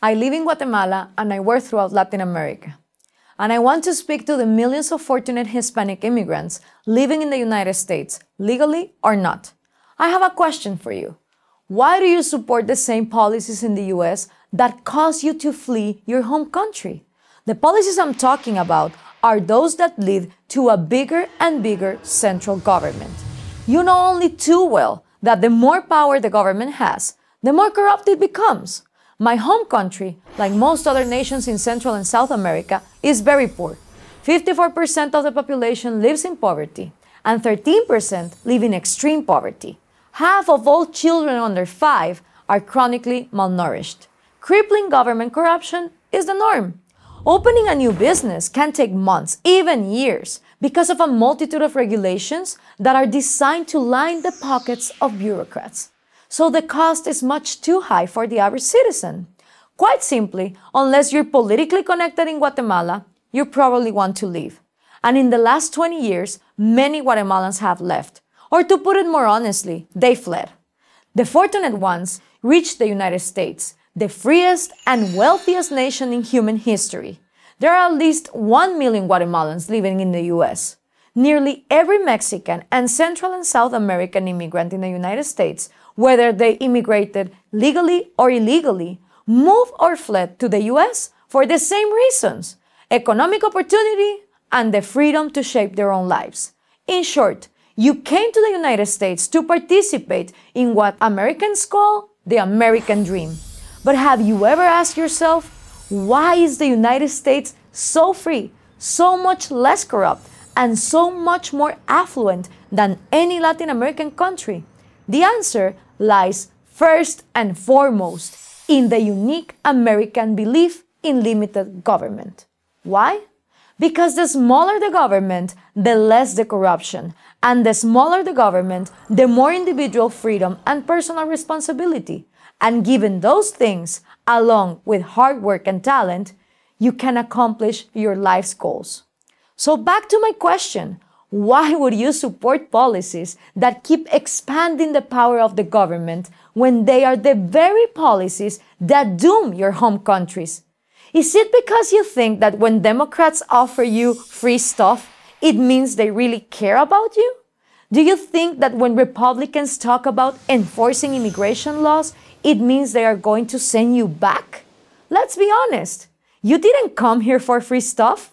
I live in Guatemala and I work throughout Latin America. And I want to speak to the millions of fortunate Hispanic immigrants living in the United States, legally or not. I have a question for you. Why do you support the same policies in the US that cause you to flee your home country? The policies I'm talking about are those that lead to a bigger and bigger central government. You know only too well that the more power the government has, the more corrupt it becomes. My home country, like most other nations in Central and South America, is very poor. 54% of the population lives in poverty, and 13% live in extreme poverty. Half of all children under 5 are chronically malnourished. Crippling government corruption is the norm. Opening a new business can take months, even years, because of a multitude of regulations that are designed to line the pockets of bureaucrats. So the cost is much too high for the average citizen. Quite simply, unless you're politically connected in Guatemala, you probably want to leave. And in the last 20 years, many Guatemalans have left. Or to put it more honestly, they fled. The fortunate ones reached the United States, the freest and wealthiest nation in human history. There are at least 1 million Guatemalans living in the US. Nearly every Mexican and Central and South American immigrant in the United States, whether they immigrated legally or illegally, moved or fled to the US for the same reasons: economic opportunity and the freedom to shape their own lives. In short, you came to the United States to participate in what Americans call the American dream. But have you ever asked yourself, why is the United States so free, so much less corrupt, and so much more affluent than any Latin American country? The answer lies first and foremost in the unique American belief in limited government. Why? Because the smaller the government, the less the corruption, and the smaller the government, the more individual freedom and personal responsibility. And given those things, along with hard work and talent, you can accomplish your life's goals. So back to my question. Why would you support policies that keep expanding the power of the government when they are the very policies that doom your home countries? Is it because you think that when Democrats offer you free stuff, it means they really care about you? Do you think that when Republicans talk about enforcing immigration laws, it means they are going to send you back? Let's be honest. You didn't come here for free stuff.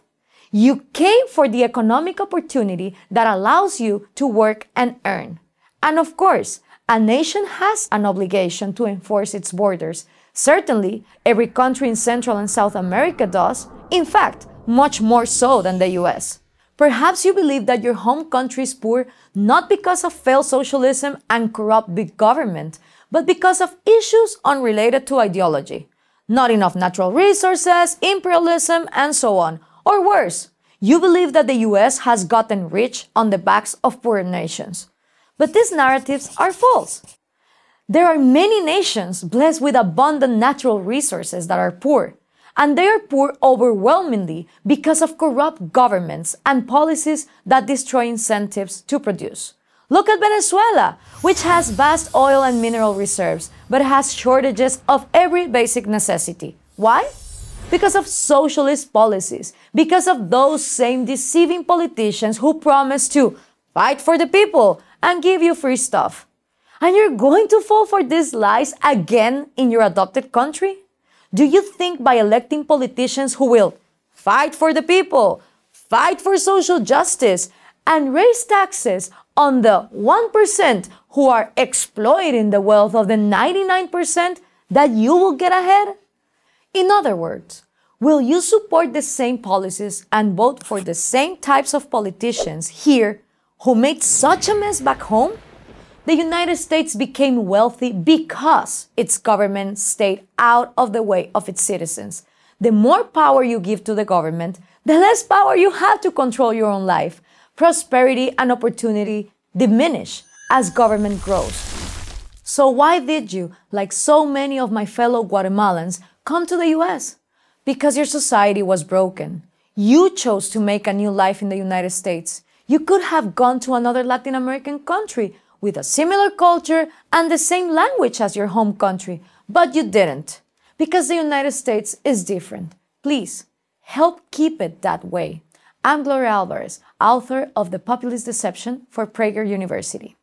You came for the economic opportunity that allows you to work and earn. And of course, a nation has an obligation to enforce its borders. Certainly, every country in Central and South America does. In fact, much more so than the US. Perhaps you believe that your home country is poor not because of failed socialism and corrupt big government, but because of issues unrelated to ideology. Not enough natural resources, imperialism, and so on. Or worse, you believe that the US has gotten rich on the backs of poorer nations. But these narratives are false. There are many nations blessed with abundant natural resources that are poor, and they are poor overwhelmingly because of corrupt governments and policies that destroy incentives to produce. Look at Venezuela, which has vast oil and mineral reserves, but has shortages of every basic necessity. Why? Because of socialist policies, because of those same deceiving politicians who promise to fight for the people and give you free stuff. And you're going to fall for these lies again in your adopted country? Do you think by electing politicians who will fight for the people, fight for social justice, and raise taxes on the 1% who are exploiting the wealth of the 99% that you will get ahead? In other words, will you support the same policies and vote for the same types of politicians here who made such a mess back home? The United States became wealthy because its government stayed out of the way of its citizens. The more power you give to the government, the less power you have to control your own life. Prosperity and opportunity diminish as government grows. So why did you, like so many of my fellow Guatemalans, come to the US? Because your society was broken. You chose to make a new life in the United States. You could have gone to another Latin American country with a similar culture and the same language as your home country, but you didn't. because the United States is different. Please, help keep it that way. I'm Gloria Alvarez, author of The Populist Deception for Prager University.